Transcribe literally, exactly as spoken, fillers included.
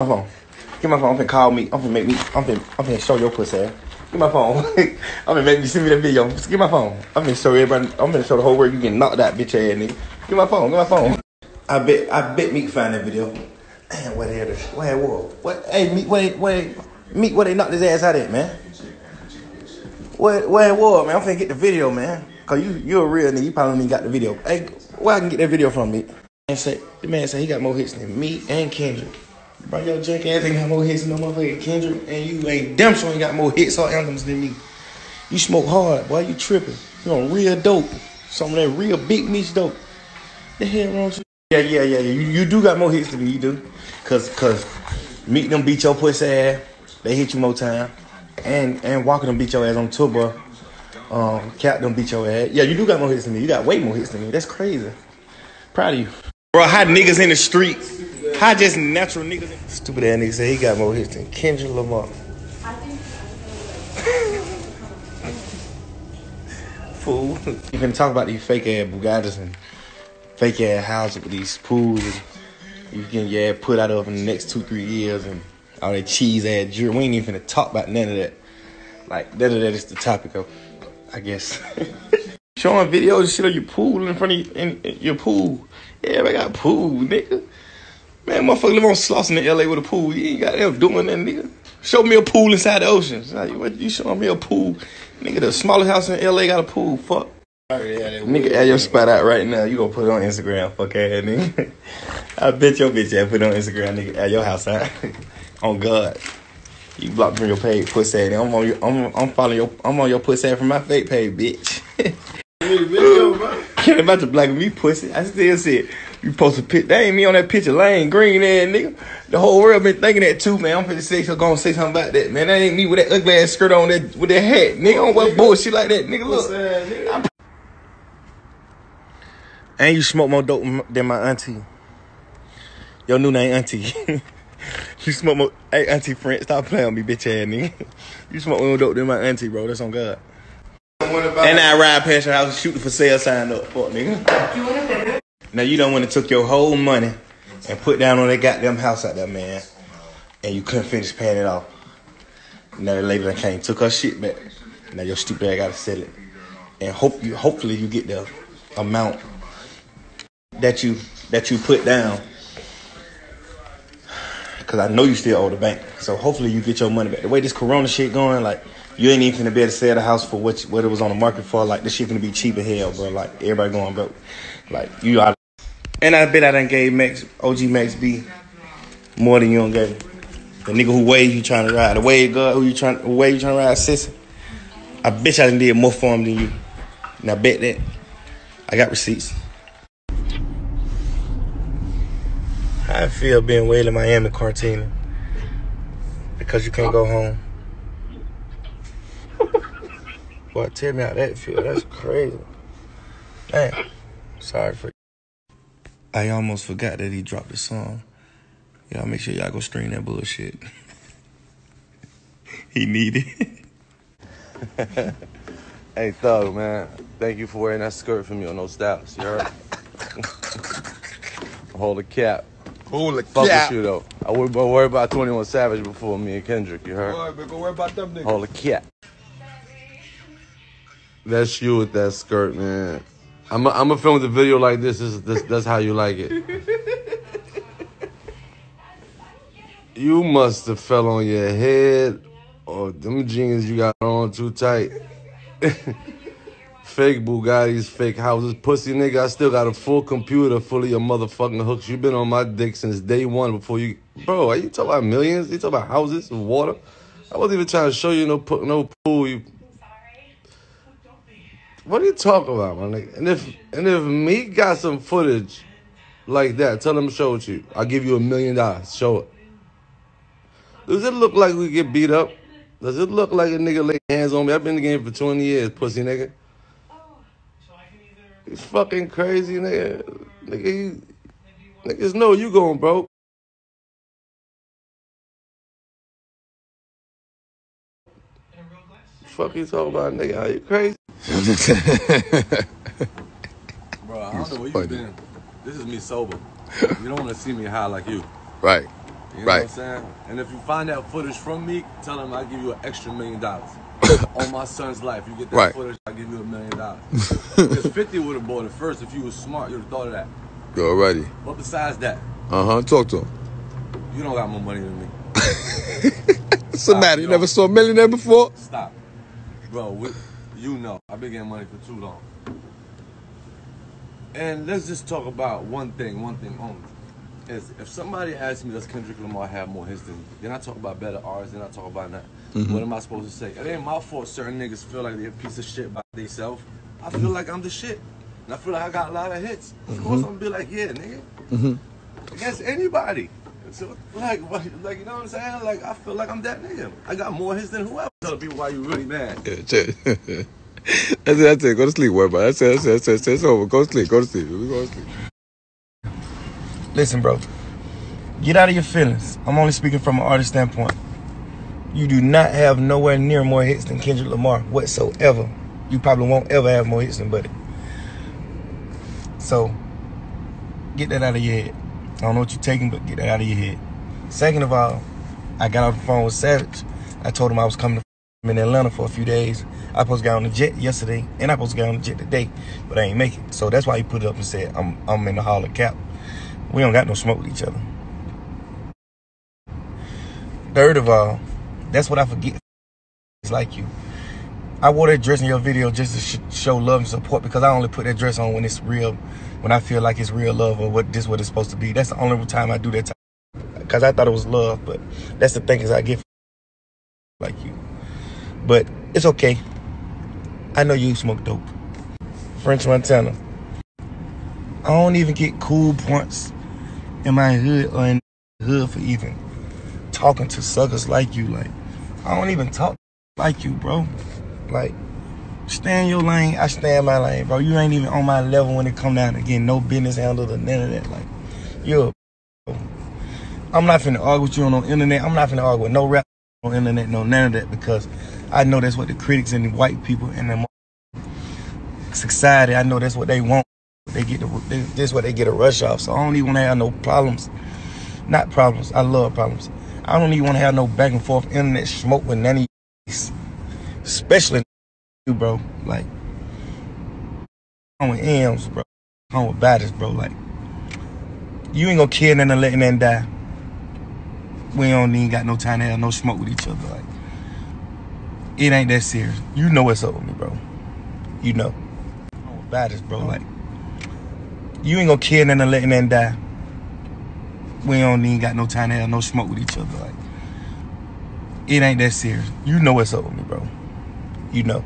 My phone. Get my phone. I'm finna call me. I'm finna make me. I'm finna. I'm finna show your pussy ass. Get my phone. I'm finna make me send me that video. Just get my phone. I'm finna show everybody. I'm finna show the whole world you can knock that bitch ass nigga. Get my phone. Get my phone. I bet. I bet Meek find that video. Damn, what the hell? Where what? What? Hey, Meek. What? What? Meek. What? They knocked his ass out at, man. What? Where what? Man, I'm finna get the video, man. Cause you, you a real nigga. You probably don't even got the video. Hey, where I can get that video from, Meek? And say the man said he got more hits than me and Kendrick. Bro, your drink ass ain't got more hits than no motherfucking Kendrick, and you ain't damn sure ain't got more hits or anthems than me. You smoke hard, boy, you tripping. You on real dope. Some of that real big meat dope. The hell wrong with you? Yeah, yeah, yeah, yeah. You, you do got more hits than me, you do. Cause, cause Meek them beat your pussy ass. They hit you more time. And and Walker them beat your ass on tour, bro. Um, Cap them beat your ass. Yeah, you do got more hits than me. You got way more hits than me. That's crazy. Proud of you. Bro, how niggas in the streets? How just natural niggas? Stupid ass nigga said he got more hits than Kendrick Lamar. I think fool. You can talk about these fake ass Bugattis and fake ass houses with these pools you can get your ass put out of in the next two, three years and all that cheese ass jewelry. We ain't even finna talk about none of that. Like, none of that is the topic of, I guess. Showing videos and shit of your pool in front of you, in, in your pool. Yeah, I got pool, nigga. Man, motherfucker live on Sloss in L A with a pool. You ain't got them doing that, nigga. Show me a pool inside the ocean. Like, what, you showing me a pool? Nigga, the smallest house in L A got a pool. Fuck. Right, yeah, nigga, add your spot out right now. You gonna put it on Instagram, fuck ass nigga. I bet your bitch ass put it on Instagram, nigga. Add your house out. On God. You blocked from your page, pussy ass. I'm on your, I'm, I'm following your, I'm on your pussy ass from my fake page, bitch. Can't about to black me, pussy. I still said you post a picture. That ain't me on that picture. Lane green ass nigga. The whole world been thinking that too, man. I'm finna say so gonna say something about that, man. That ain't me with that ugly ass skirt on that with that hat, nigga. On what bullshit like that, nigga? Look. I'm... And you smoke more dope than my auntie. Your new name auntie. You smoke more. Hey auntie French, stop playing with me, bitch ass nigga. You smoke more dope than my auntie, bro. That's on God. And I ride past your house shooting for sale sign up. Fuck, nigga. Now you don't want to took your whole money and put down on that goddamn house out there, man. And you couldn't finish paying it off. Now the lady done came, took her shit back. Now your stupid ass gotta sell it. And hope you, hopefully you get the amount that you that you put down. Cause I know you still owe the bank. So hopefully you get your money back. The way this corona shit going, like, you ain't even finna be able to sell the house for what, you, what it was on the market for. Like, this shit finna be cheap as hell, bro. Like, everybody going broke. Like, you out. And I bet I done gave Max, O G Max B more than you done gave him. The nigga who wave you trying to ride. The wave girl who you trying, the wave you trying to ride, sissy. I bet I done did more for him than you. And I bet that. I got receipts. How I feel being way in Miami, Cartina? Because you can't go home. Boy, tell me how that feel. That's crazy. Damn. Sorry for you. I almost forgot that he dropped the song. Y'all make sure y'all go stream that bullshit. He needed it. Hey, Thug, man. Thank you for wearing that skirt for me on those stops. You heard? Hold the cap. Hold the cap. Fuck with you, though. I wouldn't worry about twenty-one Savage before me and Kendrick. You heard? All right, but go worry about them niggas. Hold the cap. That's you with that skirt, man. I'm going to film the video like this. This, this. That's how you like it. You must have fell on your head. Or them jeans you got on too tight. Fake Bugattis, fake houses. Pussy nigga, I still got a full computer full of your motherfucking hooks. You been on my dick since day one before you... Bro, are you talking about millions? You talking about houses and water? I wasn't even trying to show you no, no pool. You... What are you talking about, my nigga? And if and if me got some footage like that, tell him to show it to you. I'll give you a million dollars. Show it. Does it look like we get beat up? Does it look like a nigga laid hands on me? I've been in the game for twenty years, pussy nigga. He's fucking crazy, nigga. Nigga, he, niggas know you going broke. Fuck you talking about, nigga? Are you crazy? Bro, I don't know where you been. This is me sober. You don't want to see me high like you. Right. You know right. what I'm saying? And if you find that footage from Meek, tell him I give you an extra million dollars. On my son's life, you get that right. footage, I give you a million dollars. Because fifty would have bought it first. If you was smart, you would have thought of that. Alrighty. But besides that, uh huh. talk to him. You don't got more money than me. What's the matter? You know. Never saw a millionaire before? Stop, bro. We, you know, I've been getting money for too long. And let's just talk about one thing, one thing only. Is if somebody asks me, does Kendrick Lamar have more hits than me? Then I talk about better artists, then I talk about that. Mm-hmm. What am I supposed to say? It ain't my fault certain niggas feel like they're a piece of shit by themselves. I feel like I'm the shit. And I feel like I got a lot of hits. Of mm-hmm. course, I'm going to be like, yeah, nigga. Mm-hmm. Against anybody. So, like, like, you know what I'm saying? Like, I feel like I'm that nigga. I got more hits than whoever. Tell the people why you really mad. Yeah, chill. That's it, that's it. Go to sleep, boy. That's it, that's it, that's it. That's over. Go to sleep, go to sleep. Go to sleep. Listen, bro. Get out of your feelings. I'm only speaking from an artist standpoint. You do not have nowhere near more hits than Kendrick Lamar whatsoever. You probably won't ever have more hits than Buddy. So, get that out of your head. I don't know what you're taking, but get that out of your head. Second of all, I got off the phone with Savage. I told him I was coming to in Atlanta for a few days. I supposed to get on the jet yesterday, and I supposed to get on the jet today, but I ain't make it. So that's why he put it up and said, I'm, I'm in the hall of cap. We don't got no smoke with each other. Third of all, that's what I forget. It's like you. I wore that dress in your video just to sh show love and support, because I only put that dress on when it's real, when I feel like it's real love or what this what it's supposed to be. That's the only time I do that, because I thought it was love, but that's the thing is I get like you. But it's okay. I know you smoke dope. French Montana. I don't even get cool points in my hood or in the hood for even talking to suckers like you. Like, I don't even talk like you, bro. Like, stay in your lane, I stay in my lane, bro. You ain't even on my level when it come down to getting no business handled or none of that. Like, yo, I'm not finna argue with you on no internet. I'm not finna argue with no rap on internet, no none of that, because I know that's what the critics and the white people and the society, I know that's what they want. They get the, this is what they get a rush off. So I don't even want to have no problems. Not problems. I love problems. I don't even want to have no back and forth internet smoke with none of you. Especially you, bro. Like, I'm with M's, bro. I'm with baddies, bro. Like, you ain't gonna kill nothing and let nothing die. We don't even got no time to have no smoke with each other. Like, it ain't that serious. You know what's up with me, bro. You know. I'm with baddies, bro. Like, you ain't gonna kill nothing and let nothing die. We don't even got no time to have no smoke with each other. Like, it ain't that serious. You know what's up with me, bro. You know.